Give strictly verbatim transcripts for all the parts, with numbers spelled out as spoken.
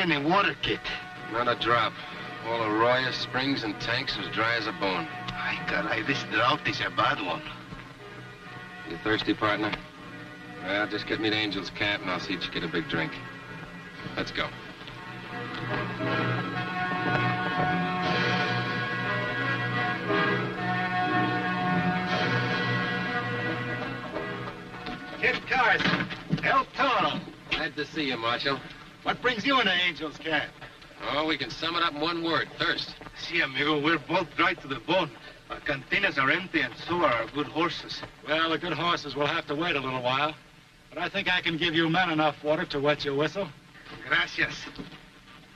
in the water, kid? Not a drop. All Arroyo, springs, and tanks was dry as a bone. Ay, caray, this drought is a bad one. You thirsty, partner? Well, just get me to Angel's camp and I'll see that you get a big drink. Let's go. Kid Carson, El Toro. Glad to see you, Marshal. What brings you into Angel's camp? Oh, we can sum it up in one word, thirst. See, amigo, we're both dry to the bone. Our cantinas are empty, and so are our good horses. Well, the good horses will have to wait a little while. But I think I can give you men enough water to wet your whistle. Gracias.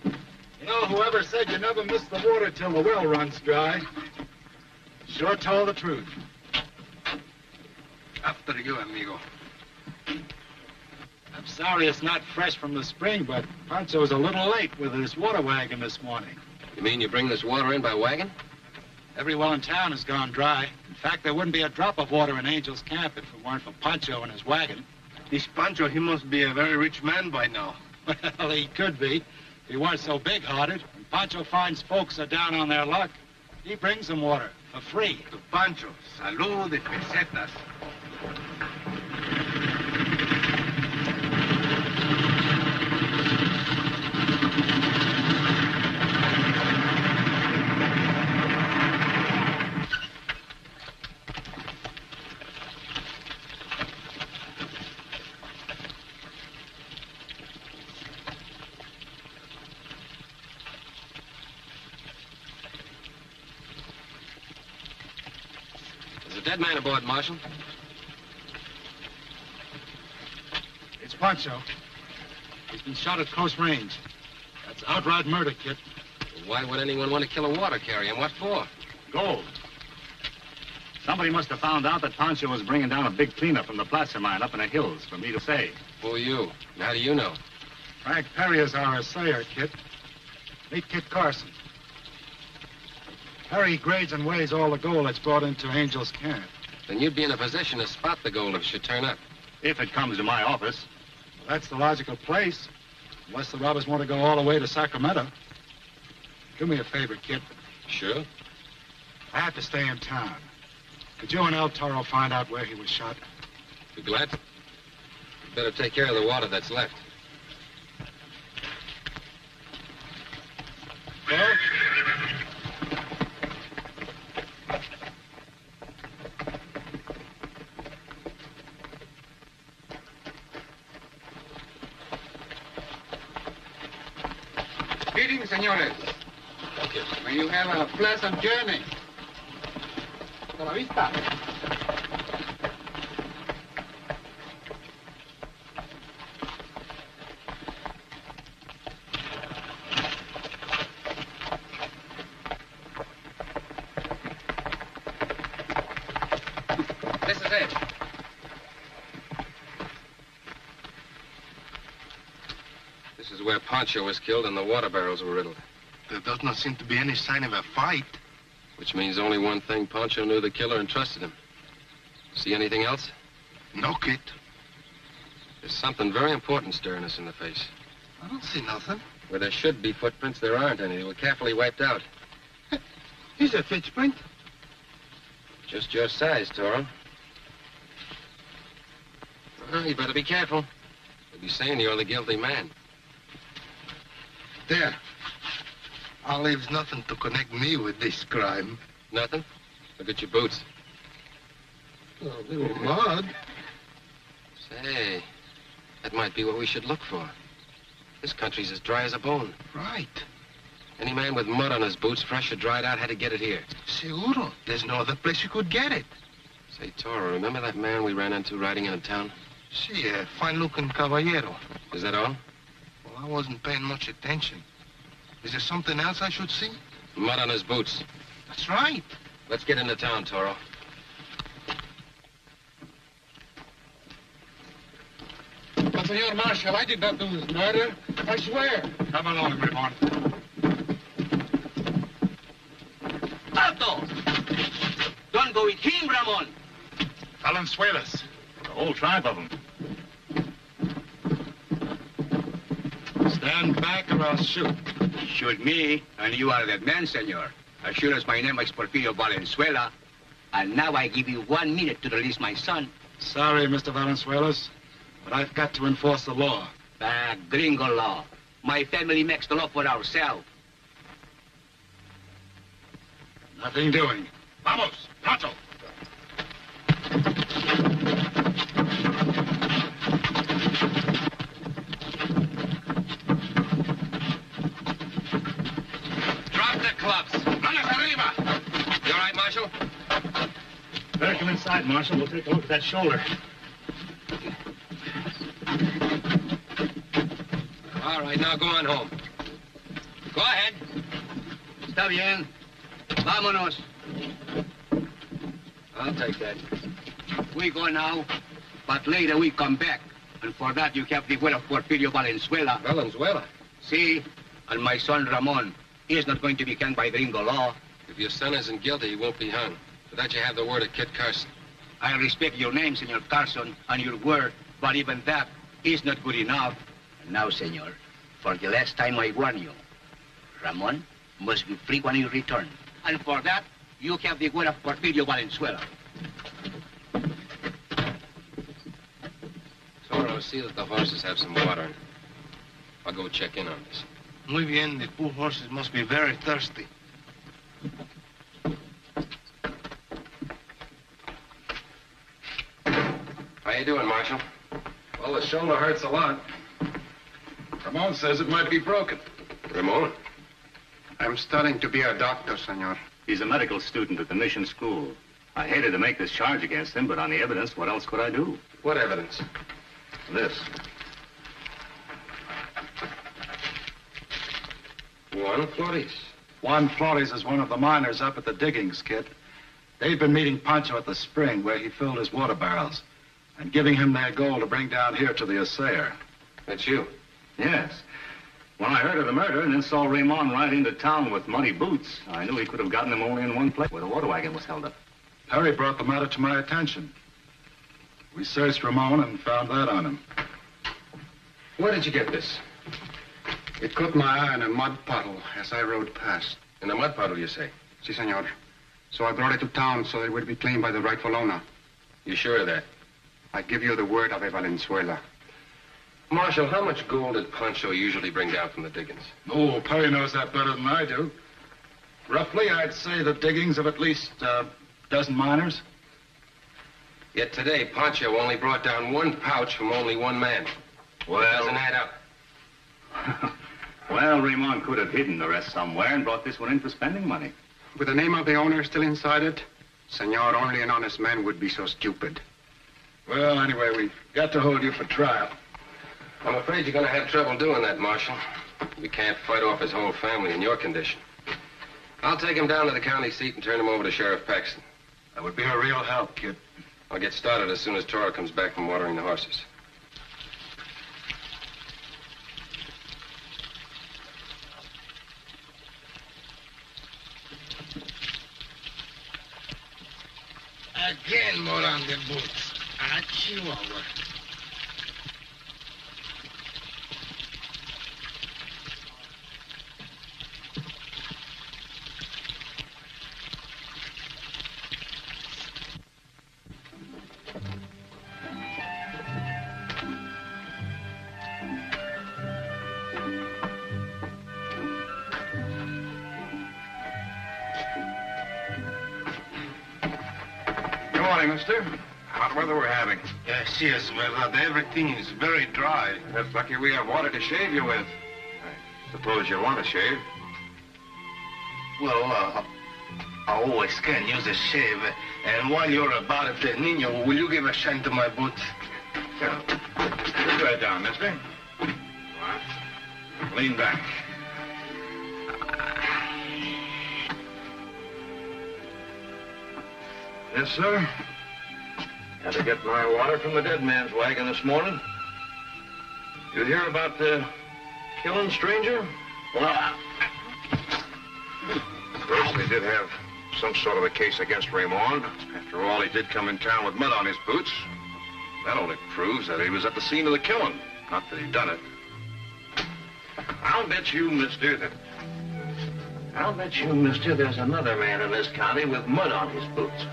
You know, whoever said you never miss the water till the well runs dry, sure told the truth. After you, amigo. I'm sorry it's not fresh from the spring, but Pancho's a little late with his water wagon this morning. You mean you bring this water in by wagon? Every well in town has gone dry. In fact, there wouldn't be a drop of water in Angel's camp if it weren't for Pancho and his wagon. This Pancho, he must be a very rich man by now. Well, he could be, if he weren't so big-hearted. When Pancho finds folks are down on their luck, he brings them water for free. To Pancho, salud de pesetas. Dead man aboard, Marshal. It's Pancho. He's been shot at close range. That's outright murder, Kit. Well, why would anyone want to kill a water carrier? And what for? Gold. Somebody must have found out that Pancho was bringing down a big cleanup from the placer mine up in the hills for me to say. Who are you? And how do you know? Frank Perry is our assayer, Kit. Meet Kit Carson. Perry grades and weighs all the gold that's brought into Angel's camp. Then you'd be in a position to spot the gold if it should turn up. If it comes to my office. Well, that's the logical place, unless the robbers want to go all the way to Sacramento. Do me a favor, Kit. Sure. I have to stay in town. Could you and El Toro find out where he was shot? You glad? You better take care of the water that's left. Well? Señores. Thank you. May you have a pleasant journey. Hasta la vista. This is it. This is where Pancho was killed and the water barrels were riddled. There does not seem to be any sign of a fight. Which means only one thing. Pancho knew the killer and trusted him. See anything else? No, Kit. There's something very important staring us in the face. I don't see nothing. Where there should be footprints, there aren't any. They were carefully wiped out. Here's a footprint. Just your size, Toro. Well, you better be careful. They'll be saying you're the guilty man. There. I'll leave nothing to connect me with this crime. Nothing? Look at your boots. Well, they were mud. Say, that might be what we should look for. This country's as dry as a bone. Right. Any man with mud on his boots, fresh or dried out, had to get it here. Seguro. There's no other place you could get it. Say, Toro, remember that man we ran into riding into town? Si, a fine-looking caballero. Is that all? I wasn't paying much attention. Is there something else I should see? Mud on his boots. That's right. Let's get into town, Toro. But, Senor Marshal, I did not do this murder. I swear. Come along, Ramon. Alto! Don't go with him, Ramon. Valenzuelas. The whole tribe of them. Stand back or I'll shoot. Shoot me, and you are that man, senor. As sure as my name is Porfirio Valenzuela. And now I give you one minute to release my son. Sorry, Mister Valenzuelas, but I've got to enforce the law. Ah, gringo law. My family makes the law for ourselves. Nothing doing. Vamos, pronto. Drop the clubs. Manos arriba. You all right, Marshal? Better come inside, Marshal. We'll take a look at that shoulder. All right, now go on home. Go ahead. Está bien. Vámonos. I'll take that. We go now, but later we come back. And for that, you have the word of Porfirio Valenzuela. Valenzuela? See, si. And my son Ramon. He is not going to be hung by gringo law. If your son isn't guilty, he won't be hung. For that, you have the word of Kid Carson. I respect your name, Senor Carson, and your word, but even that is not good enough. And now, senor, for the last time I warn you, Ramon must be free when you return. And for that, you have the word of Porfirio Valenzuela. Toro, see that the horses have some water in it. I'll go check in on this. Muy bien, the poor horses must be very thirsty. How you doing, Marshal? Well, the shoulder hurts a lot. Ramon says it might be broken. Ramon? I'm studying to be a doctor, senor. He's a medical student at the mission school. I hated to make this charge against him, but on the evidence, what else could I do? What evidence? This. Juan Flores. Juan Flores is one of the miners up at the diggings, Kid. They've been meeting Pancho at the spring where he filled his water barrels and giving him their gold to bring down here to the assayer. That's you? Yes. When I heard of the murder and then saw Ramon ride into town with muddy boots, I knew he could have gotten them only in one place where the water wagon was held up. Perry brought the matter to my attention. We searched Ramon and found that on him. Where did you get this? It caught my eye in a mud puddle as I rode past. In a mud puddle, you say? Si, senor. So I brought it to town so that it would be claimed by the rightful owner. You sure of that? I give you the word of a Valenzuela. Marshal, how much gold did Pancho usually bring down from the diggings? Oh, Perry knows that better than I do. Roughly, I'd say the diggings of at least uh, a dozen miners. Yet today, Pancho only brought down one pouch from only one man. Well, it doesn't add up. Well, Ramon could have hidden the rest somewhere and brought this one in for spending money. With the name of the owner still inside it, senor, only an honest man would be so stupid. Well, anyway, we've got to hold you for trial. I'm afraid you're going to have trouble doing that, Marshal. We can't fight off his whole family in your condition. I'll take him down to the county seat and turn him over to Sheriff Paxton. That would be a real help, Kid. I'll get started as soon as Toro comes back from watering the horses. Again, more on the boots. A chihuahua. Yes, well, everything is very dry. That's lucky we have water to shave you with. I suppose you want to shave. Well, uh, I always can use a shave. And while you're about it, Nino, will you give a shine to my boots? Yeah. Sit right down, mister. What? Lean back. Yes, sir? Had to get my water from the dead man's wagon this morning. You hear about the killing stranger? Well, I... First, they did have some sort of a case against Ramon. After all, he did come in town with mud on his boots. That only proves that he was at the scene of the killing, not that he done it. I'll bet you, mister, that... I'll bet you, mister, there's another man in this county with mud on his boots.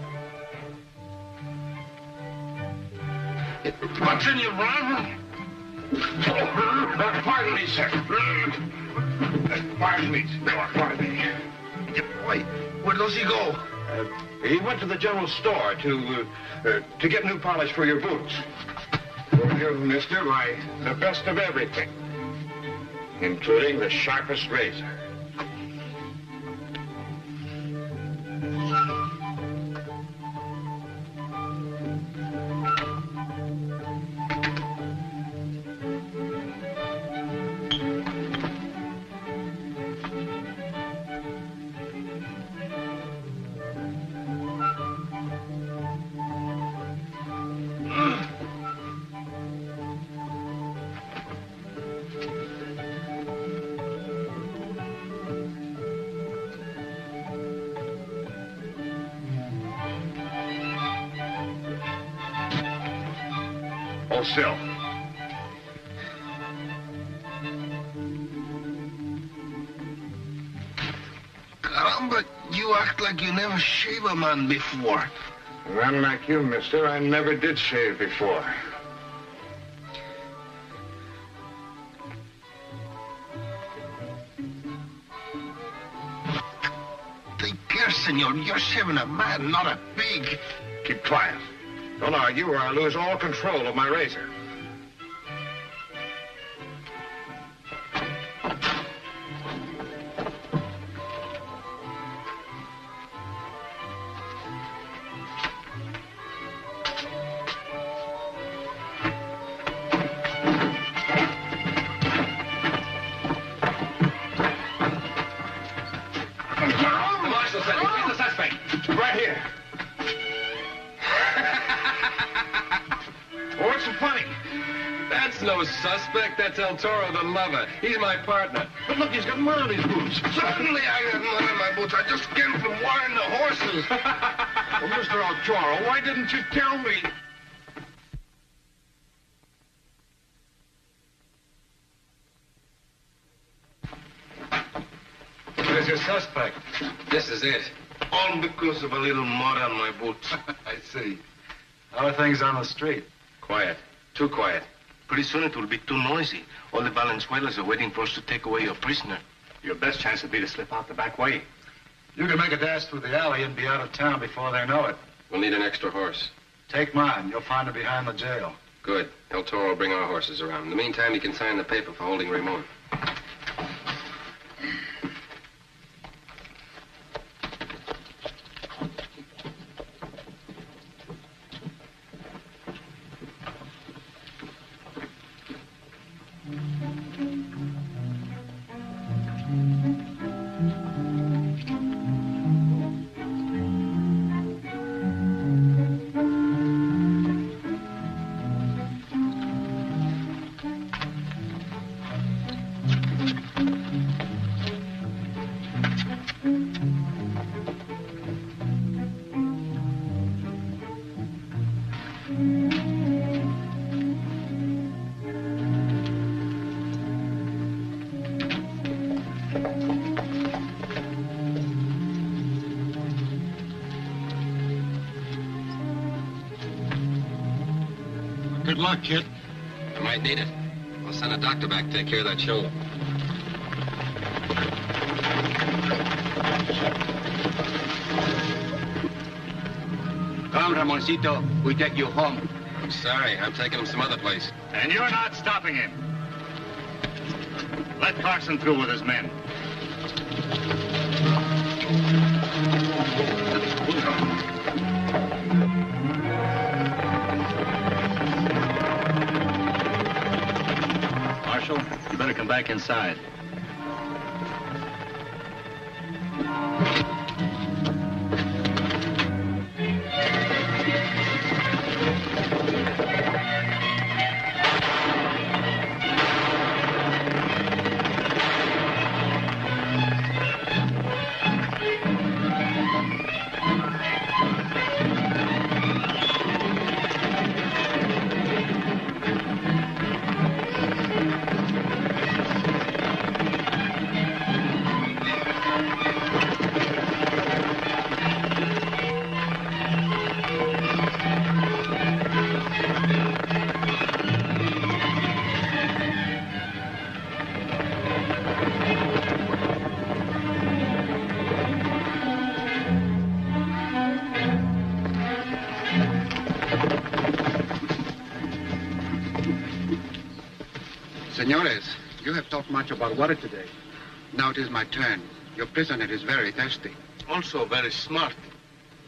What's in your run? Oh, pardon me, sir. Pardon me. Pardon me. Wait, where does he go? Uh, he went to the general store to, uh, uh, to get new polish for your boots. Well, here, mister, why, the best of everything, including the sharpest razor. Still. Caramba, you act like you never shave a man before. None like you, mister. I never did shave before. Take care, senor. You're shaving a man, not a pig. Keep quiet. Don't argue or I'll lose all control of my razor. El Toro, the lover. He's my partner. But look, he's got mud on his boots. Certainly I got mud on my boots. I just came from watering the horses. Well, Mister El Toro, why didn't you tell me? Where's your suspect? This is it. All because of a little mud on my boots. I see. How are things on the street? Quiet. Too quiet. Pretty soon it will be too noisy. All the Valenzuelas are waiting for us to take away your prisoner. Your best chance would be to slip out the back way. You can make a dash through the alley and be out of town before they know it. We'll need an extra horse. Take mine. You'll find her behind the jail. Good. El Toro will bring our horses around. In the meantime, you can sign the paper for holding Ramon. Good luck, kid. I might need it. I'll send a doctor back to take care of that shoulder. Come, Ramoncito. We take you home. I'm sorry. I'm taking him some other place. And you're not stopping him. Let Paxton through with his men. You better come back inside. Senores, you have talked much about water today. Now it is my turn. Your prisoner is very thirsty. Also very smart.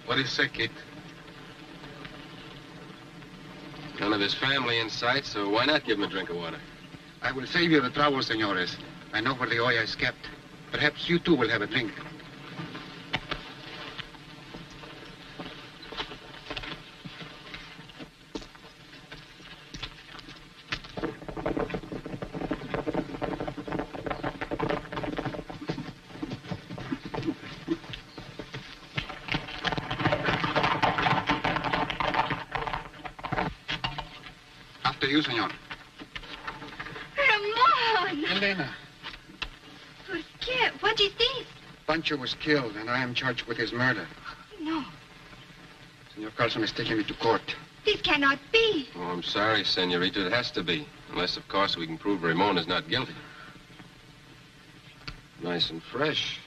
What do you say, kid? None of his family in sight, so why not give him a drink of water? I will save you the trouble, senores. I know where the oil is kept. Perhaps you too will have a drink. You, senor. Ramon! Elena. Porque? What do you think? Pancho was killed, and I am charged with his murder. Oh, no. Senor Carlson is taking me to court. This cannot be. Oh, I'm sorry, senorita. It has to be. Unless, of course, we can prove Ramon is not guilty. Nice and fresh.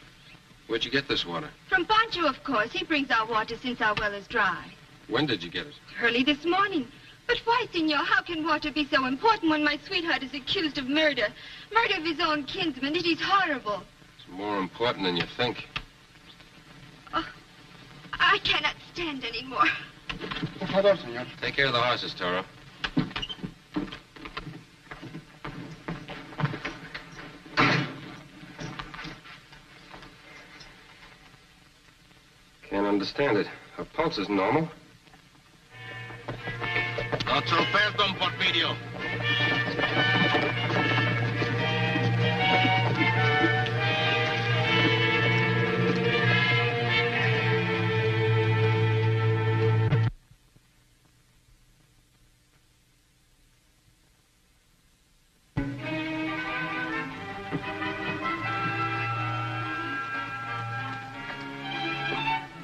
Where'd you get this water? From Pancho, of course. He brings our water since our well is dry. When did you get it? Early this morning. But why, senor, how can water be so important when my sweetheart is accused of murder? Murder of his own kinsman. It is horrible. It's more important than you think. Oh, I cannot stand anymore. Hold on, senor. Take care of the horses, Toro. Can't understand it. Her pulse is normal. Not so fast, Don Porfirio.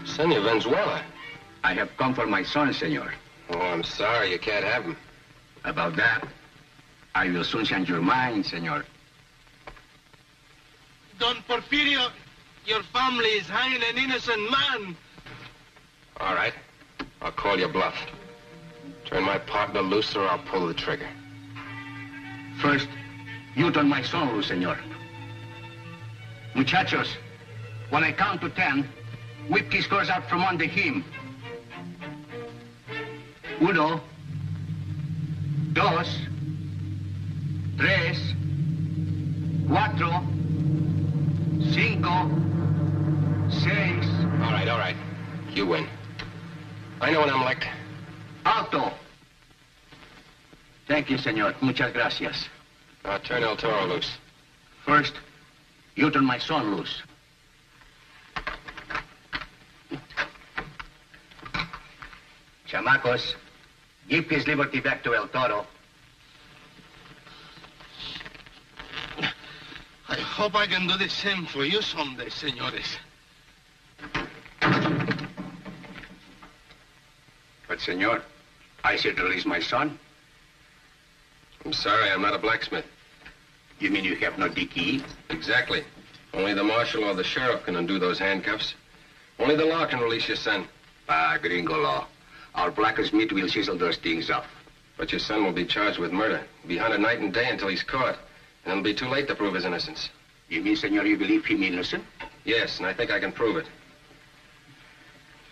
Senor Valenzuela. I have come for my son, senor. Oh, I'm sorry, you can't have him. About that, I will soon change your mind, senor. Don Porfirio, your family is hanging an innocent man. All right, I'll call your bluff. Turn my partner loose or I'll pull the trigger. First, you turn my son loose, senor. Muchachos, when I count to ten, whip his curse out from under him. Uno, dos, tres, cuatro, cinco, seis. All right, all right. You win. I know what I'm like. Alto. Thank you, senor. Muchas gracias. Now turn El Toro loose. First, you turn my son loose. Chamacos. Give his liberty back to El Toro. I hope I can do the same for you someday, senores. But, senor, I should release my son. I'm sorry, I'm not a blacksmith. You mean you have no key? Exactly. Only the marshal or the sheriff can undo those handcuffs. Only the law can release your son. Ah, gringo law. Our blackest meat will chisel those things off. But your son will be charged with murder. He'll be hunted night and day until he's caught. And it'll be too late to prove his innocence. You mean, senor, you believe him innocent? Yes, and I think I can prove it.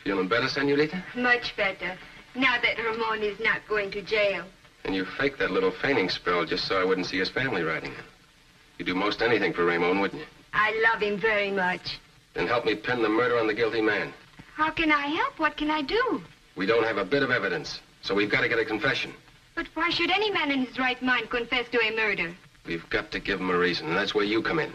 Feeling better, senorita? Much better. Now that Ramon is not going to jail. And you faked that little fainting spell just so I wouldn't see his family riding. You'd do most anything for Ramon, wouldn't you? I love him very much. Then help me pin the murder on the guilty man. How can I help? What can I do? We don't have a bit of evidence, so we've got to get a confession. But why should any man in his right mind confess to a murder? We've got to give him a reason, and that's where you come in.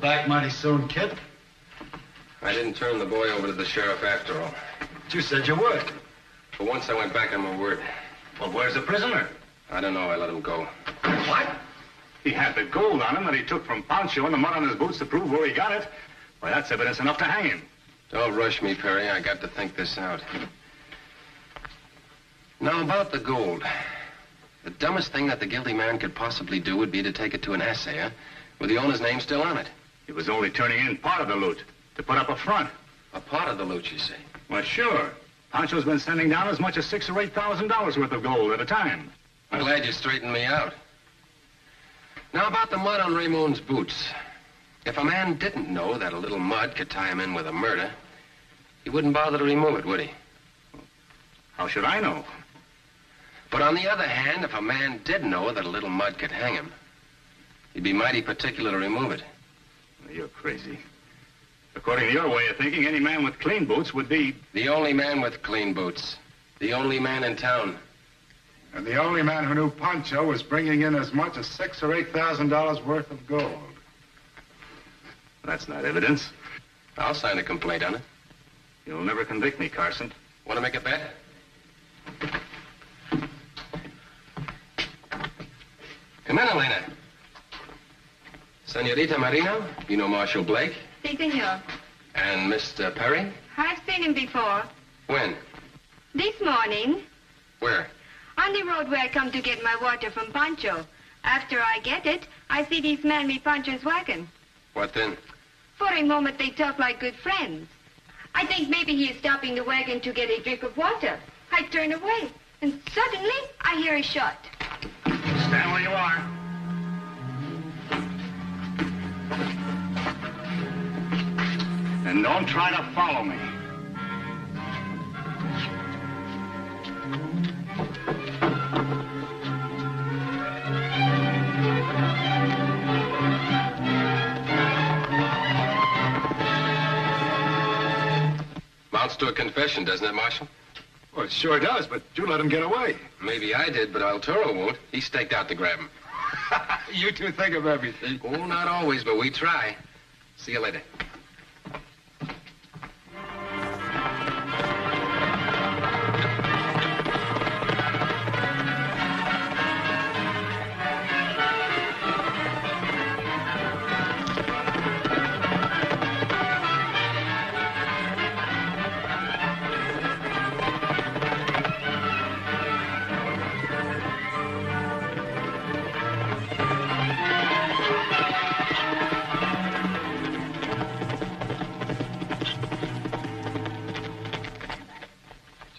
Back mighty soon, kid. I didn't turn the boy over to the sheriff after all. But you said you would. For once I went back on my word. Well, where's the prisoner? I don't know. I let him go. What? He had the gold on him that he took from Pancho and the mud on his boots to prove where he got it. Well, that's evidence enough to hang him. Don't rush me, Perry. I got to think this out. Now, about the gold. The dumbest thing that the guilty man could possibly do would be to take it to an assayer with the owner's name still on it. He was only turning in part of the loot to put up a front. A part of the loot, you say? Well, sure. Pancho's been sending down as much as six or eight thousand dollars worth of gold at a time. I'm glad you straightened me out. Now, about the mud on Ramon's boots. If a man didn't know that a little mud could tie him in with a murder, he wouldn't bother to remove it, would he? How should I know? But on the other hand, if a man did know that a little mud could hang him, he'd be mighty particular to remove it. You're crazy. According to your way of thinking, any man with clean boots would be... The only man with clean boots. The only man in town. And the only man who knew Pancho was bringing in as much as six or eight thousand dollars worth of gold. That's not evidence. I'll sign a complaint on it. You'll never convict me, Carson. Want to make a bet? Come in, Elena. Senorita Marino, you know Marshal Blake? Si, senor. And Mister Perry? I've seen him before. When? This morning. Where? On the road where I come to get my water from Pancho. After I get it, I see these men with Pancho's wagon. What then? For a moment, they talk like good friends. I think maybe he is stopping the wagon to get a drink of water. I turn away, and suddenly, I hear a shot. Stand where you are. And don't try to follow me. Amounts to a confession, doesn't it, Marshal? Well, it sure does, but you let him get away. Maybe I did, but El Toro won't. He staked out to grab him. You two think of everything. Oh, not always, but we try. See you later.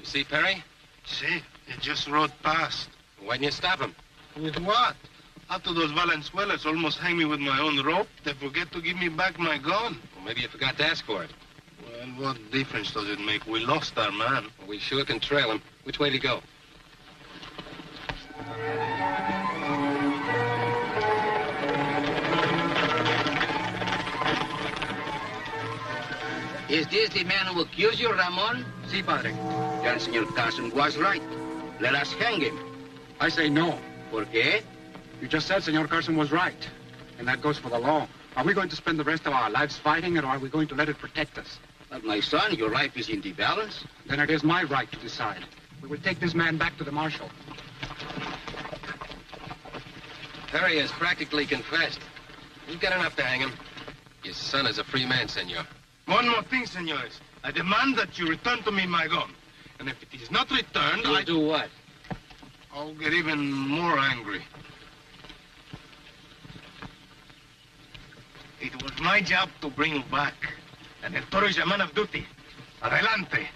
See, Perry? See, he just rode past. Why didn't you stop him? With what? After those Valenzuelas almost hanged me with my own rope, they forget to give me back my gun. Well, maybe you forgot to ask for it. Well, what difference does it make? We lost our man. Well, we sure can trail him. Which way did he go? Is this the man who accused you, Ramon? Si, Padre. Then Senor Carson was right. Let us hang him. I say no. Por qué? You just said Senor Carson was right. And that goes for the law. Are we going to spend the rest of our lives fighting, or are we going to let it protect us? But my son, your life is in the balance. Then it is my right to decide. We will take this man back to the marshal. Perry has practically confessed. We've got enough to hang him. Your son is a free man, Senor. One more thing, senores. I demand that you return to me my gun. And if it is not returned, I'll do what? I'll get even more angry. It was my job to bring you back. And El Toro is a man of duty. Adelante.